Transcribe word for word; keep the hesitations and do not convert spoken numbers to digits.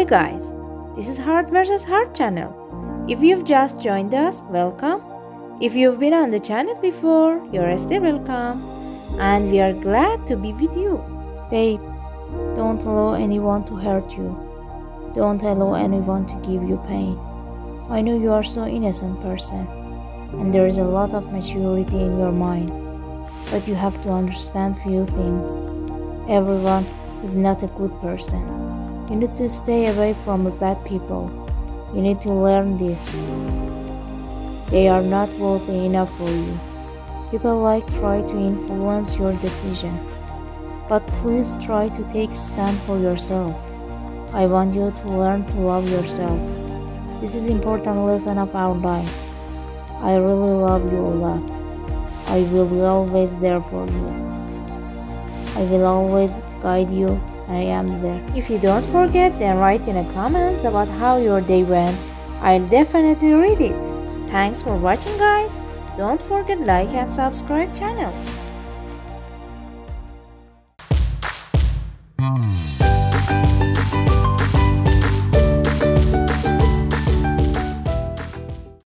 Hi guys, this is Heart vs Heart channel. If you've just joined us, welcome. If you've been on the channel before, you're still welcome. And we are glad to be with you. Babe, don't allow anyone to hurt you. Don't allow anyone to give you pain. I know you are so innocent person, and there is a lot of maturity in your mind. But you have to understand few things. Everyone is not a good person. You need to stay away from bad people. You need to learn this. They are not worthy enough for you. People like try to influence your decision. But please try to take a stand for yourself. I want you to learn to love yourself. This is important lesson of our life. I really love you a lot. I will be always there for you. I will always guide you, and I am there. If you don't forget, then write in the comments about how your day went. I'll definitely read it. Thanks for watching guys. Don't forget like and subscribe channel.